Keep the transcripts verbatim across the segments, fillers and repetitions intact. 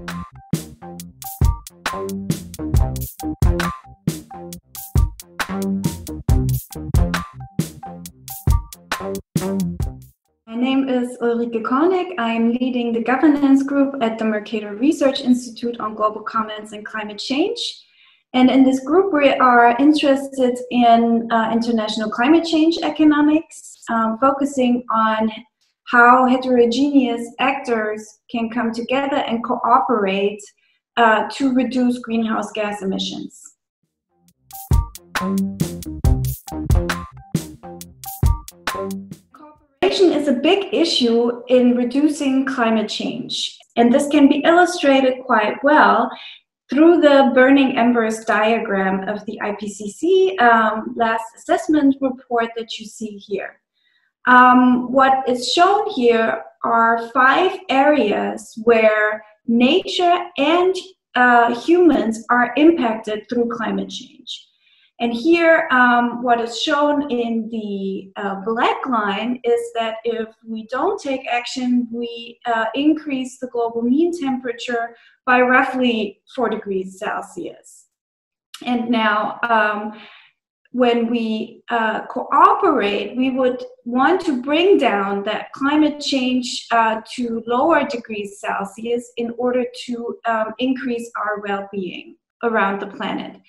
My name is Ulrike Kornek. I am leading the governance group at the Mercator Research Institute on Global Commons and Climate Change. And in this group, we are interested in uh, international climate change economics, um, focusing on how heterogeneous actors can come together and cooperate uh, to reduce greenhouse gas emissions. Cooperation is a big issue in reducing climate change, and this can be illustrated quite well through the burning embers diagram of the I P C C um, last assessment report that you see here. Um, what is shown here are five areas where nature and uh, humans are impacted through climate change. And here, um, what is shown in the uh, black line is that if we don't take action, we uh, increase the global mean temperature by roughly four degrees Celsius. And now, um, when we uh, cooperate, we would want to bring down that climate change uh, to lower degrees Celsius in order to um, increase our well-being around the planet.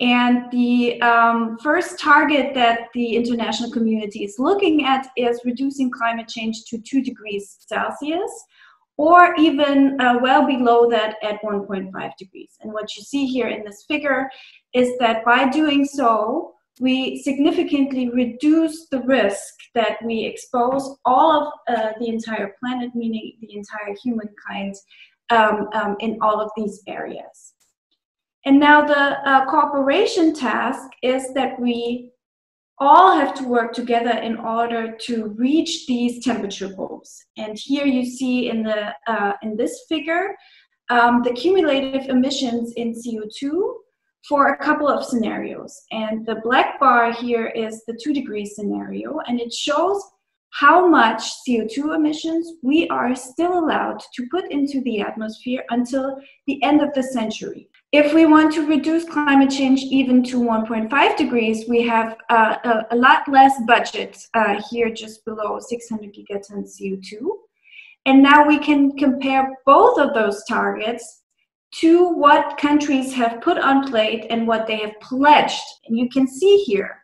And the um, first target that the international community is looking at is reducing climate change to two degrees Celsius, or even uh, well below that at one point five degrees. And what you see here in this figure is that by doing so, we significantly reduce the risk that we expose all of uh, the entire planet, meaning the entire humankind, um, um, in all of these areas. And now the uh, cooperation task is that we all have to work together in order to reach these temperature goals. And here you see in, the, uh, in this figure um, the cumulative emissions in C O two for a couple of scenarios. And the black bar here is the two degree scenario, and it shows how much C O two emissions we are still allowed to put into the atmosphere until the end of the century. If we want to reduce climate change even to one point five degrees, we have uh, a, a lot less budget uh, here, just below six hundred gigatons C O two. And now we can compare both of those targets to what countries have put on plate and what they have pledged. And you can see here,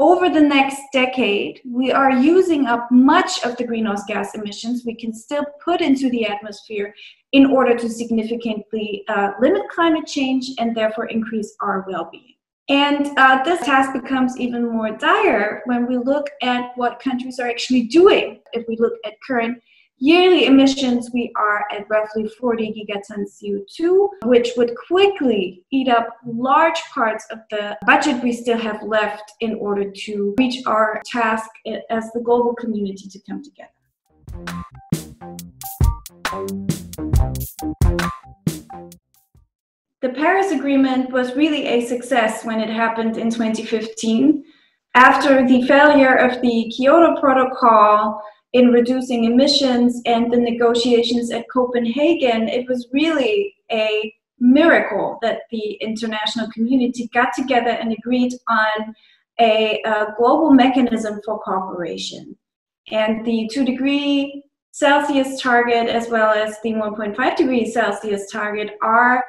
over the next decade, we are using up much of the greenhouse gas emissions we can still put into the atmosphere in order to significantly uh, limit climate change and therefore increase our well-being. And uh, this task becomes even more dire when we look at what countries are actually doing. If we look at current yearly emissions, we are at roughly forty gigatons C O two, which would quickly eat up large parts of the budget we still have left in order to reach our task as the global community to come together. The Paris Agreement was really a success when it happened in twenty fifteen. After the failure of the Kyoto Protocol in reducing emissions and the negotiations at Copenhagen, it was really a miracle that the international community got together and agreed on a, a global mechanism for cooperation. And the two degree Celsius target, as well as the one point five degree Celsius target, are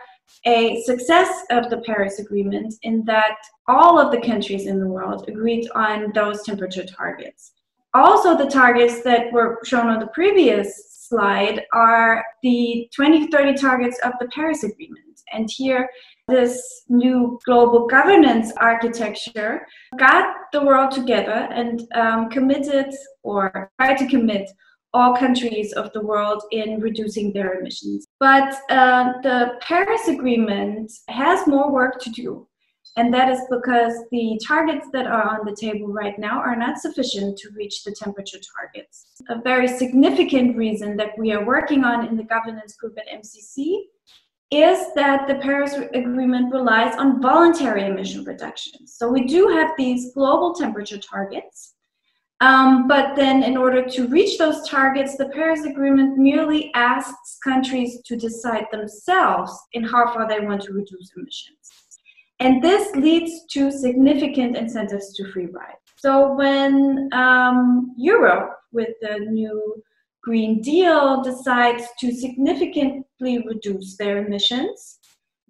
a success of the Paris Agreement in that all of the countries in the world agreed on those temperature targets. Also, the targets that were shown on the previous slide are the twenty thirty targets of the Paris Agreement. And here, this new global governance architecture got the world together and um, committed, or tried to commit, all countries of the world in reducing their emissions. But uh, the Paris Agreement has more work to do. And that is because the targets that are on the table right now are not sufficient to reach the temperature targets. A very significant reason that we are working on in the governance group at M C C is that the Paris Agreement relies on voluntary emission reductions. So we do have these global temperature targets, Um, but then in order to reach those targets, the Paris Agreement merely asks countries to decide themselves in how far they want to reduce emissions. And this leads to significant incentives to free ride. So when um, Europe, with the new Green Deal, decides to significantly reduce their emissions,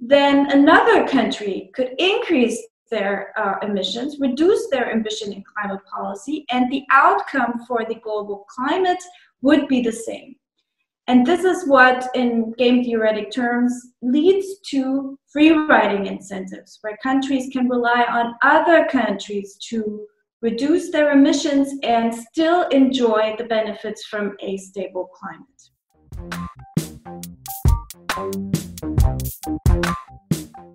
then another country could increase their uh, emissions, reduce their ambition in climate policy, and the outcome for the global climate would be the same. And this is what, in game theoretic terms, leads to free riding incentives, where countries can rely on other countries to reduce their emissions and still enjoy the benefits from a stable climate.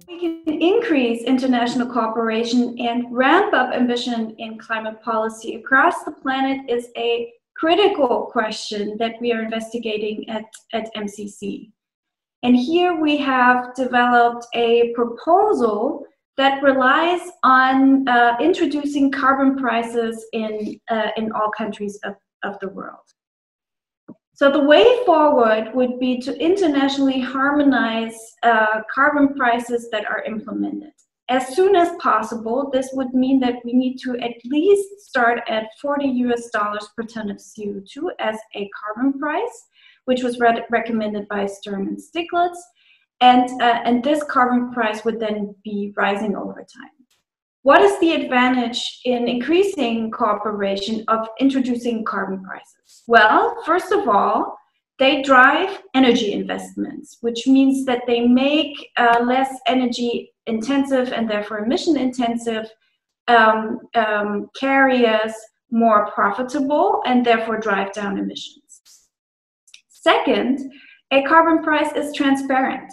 We can increase international cooperation and ramp up ambition in climate policy across the planet is a critical question that we are investigating at, at M C C. And here we have developed a proposal that relies on uh, introducing carbon prices in, uh, in all countries of, of the world. So the way forward would be to internationally harmonize uh, carbon prices that are implemented. As soon as possible, this would mean that we need to at least start at forty U S dollars per ton of C O two as a carbon price, which was re- recommended by Stern and Stiglitz. And, uh, and this carbon price would then be rising over time. What is the advantage in increasing cooperation of introducing carbon prices? Well, first of all, they drive energy investments, which means that they make uh, less energy intensive and therefore emission intensive um, um, carriers more profitable and therefore drive down emissions. Second, a carbon price is transparent.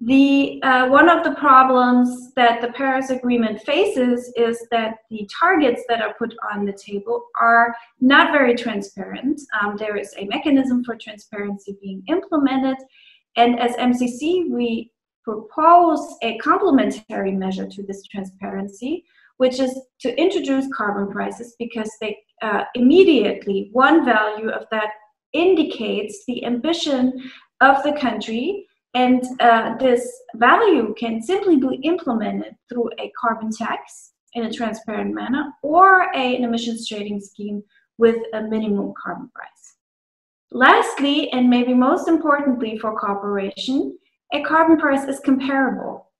The, uh, one of the problems that the Paris Agreement faces is that the targets that are put on the table are not very transparent. Um, there is a mechanism for transparency being implemented, and as M C C we propose a complementary measure to this transparency, which is to introduce carbon prices because they uh, immediately, one value of that indicates the ambition of the country. And uh, this value can simply be implemented through a carbon tax in a transparent manner or a, an emissions trading scheme with a minimum carbon price. Lastly, and maybe most importantly for cooperation, a carbon price is comparable.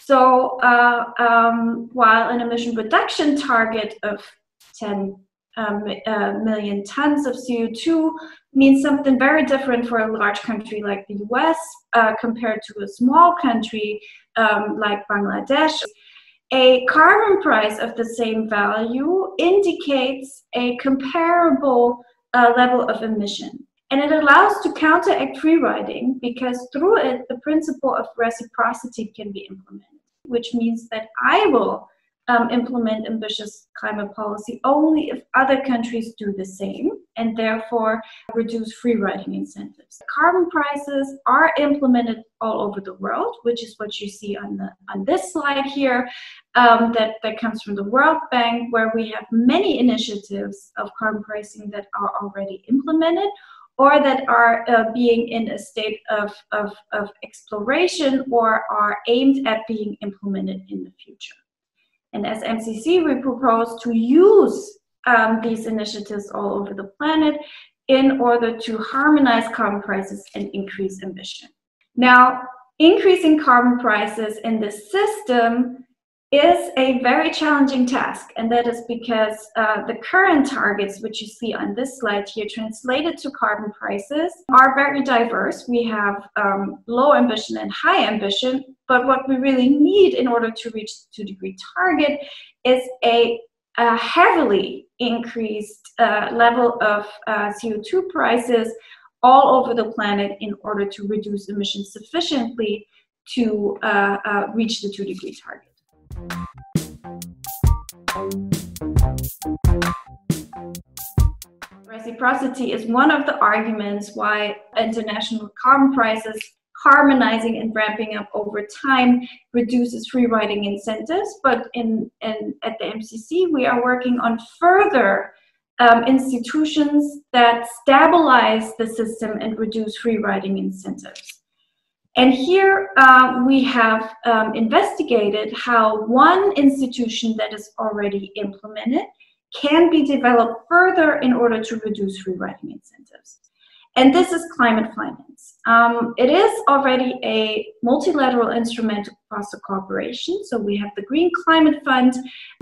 So uh, um, while an emission reduction target of ten Um, uh, million tons of C O two means something very different for a large country like the U S uh, compared to a small country um, like Bangladesh. A carbon price of the same value indicates a comparable uh, level of emission. And it allows to counteract free riding because through it, the principle of reciprocity can be implemented, which means that I will Um, implement ambitious climate policy only if other countries do the same and therefore reduce free riding incentives. Carbon prices are implemented all over the world, which is what you see on, the, on this slide here um, that, that comes from the World Bank, where we have many initiatives of carbon pricing that are already implemented or that are uh, being in a state of, of, of exploration or are aimed at being implemented in the future. And as M C C, we propose to use um, these initiatives all over the planet in order to harmonize carbon prices and increase ambition. Now, increasing carbon prices in this system is a very challenging task, and that is because uh, the current targets, which you see on this slide here, translated to carbon prices, are very diverse. We have um, low ambition and high ambition, but what we really need in order to reach the two-degree target is a, a heavily increased uh, level of uh, C O two prices all over the planet in order to reduce emissions sufficiently to uh, uh, reach the two-degree target. Reciprocity is one of the arguments why international carbon prices harmonizing and ramping up over time reduces free riding incentives, but in, in, at the M C C we are working on further um, institutions that stabilize the system and reduce free riding incentives. And here uh, we have um, investigated how one institution that is already implemented can be developed further in order to reduce free riding incentives. And this is climate finance. Um, it is already a multilateral instrument across the corporation. So we have the Green Climate Fund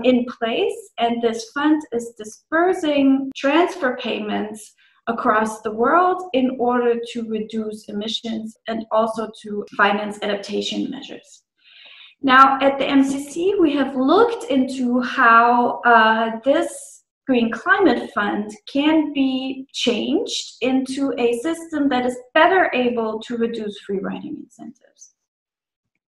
in place, and this fund is dispersing transfer payments across the world in order to reduce emissions and also to finance adaptation measures. Now, at the M C C, we have looked into how uh, this Green Climate Fund can be changed into a system that is better able to reduce free riding incentives.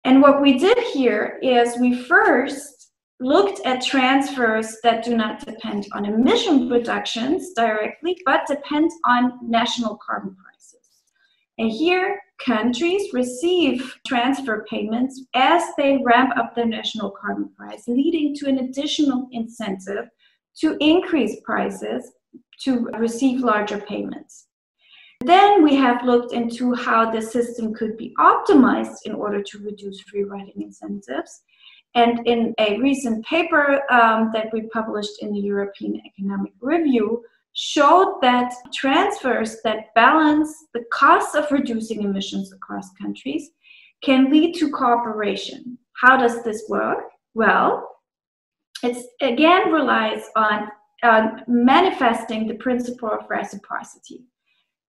And what we did here is we first looked at transfers that do not depend on emission reductions directly, but depend on national carbon prices. And here, countries receive transfer payments as they ramp up their national carbon price, leading to an additional incentive to increase prices to receive larger payments. Then we have looked into how the system could be optimized in order to reduce free riding incentives. And in a recent paper um, that we published in the European Economic Review, showed that transfers that balance the cost of reducing emissions across countries can lead to cooperation. How does this work? Well, it again relies on um, manifesting the principle of reciprocity.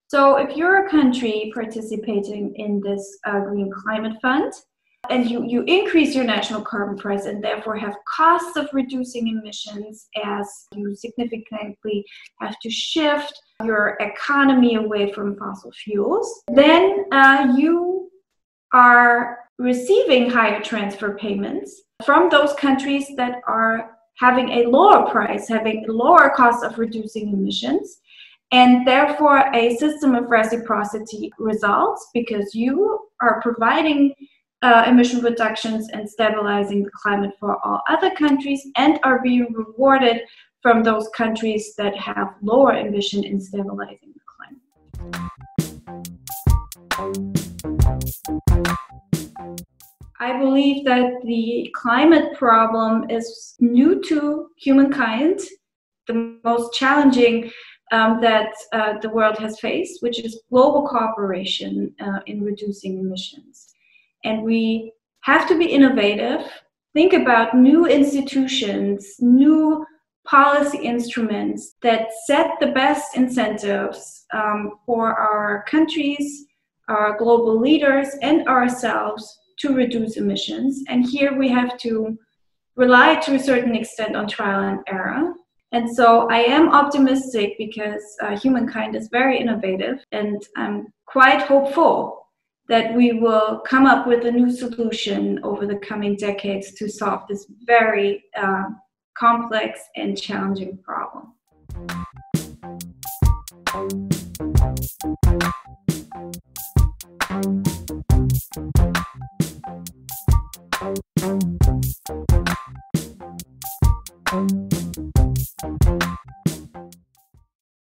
So if you're a country participating in this uh, Green Climate Fund, and you, you increase your national carbon price and therefore have costs of reducing emissions as you significantly have to shift your economy away from fossil fuels, then uh, you are receiving higher transfer payments from those countries that are having a lower price, having a lower cost of reducing emissions. And therefore, a system of reciprocity results because you are providing Uh, emission reductions and stabilizing the climate for all other countries, and are being rewarded from those countries that have lower ambition in stabilizing the climate. I believe that the climate problem is new to humankind, the most challenging Um, that uh, the world has faced, which is global cooperation uh, in reducing emissions. And we have to be innovative, think about new institutions, new policy instruments that set the best incentives um, for our countries, our global leaders, and ourselves to reduce emissions. And here we have to rely to a certain extent on trial and error. And so I am optimistic because uh, humankind is very innovative, and I'm quite hopeful that we will come up with a new solution over the coming decades to solve this very uh, complex and challenging problem.